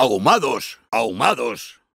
ahumados, ahumados.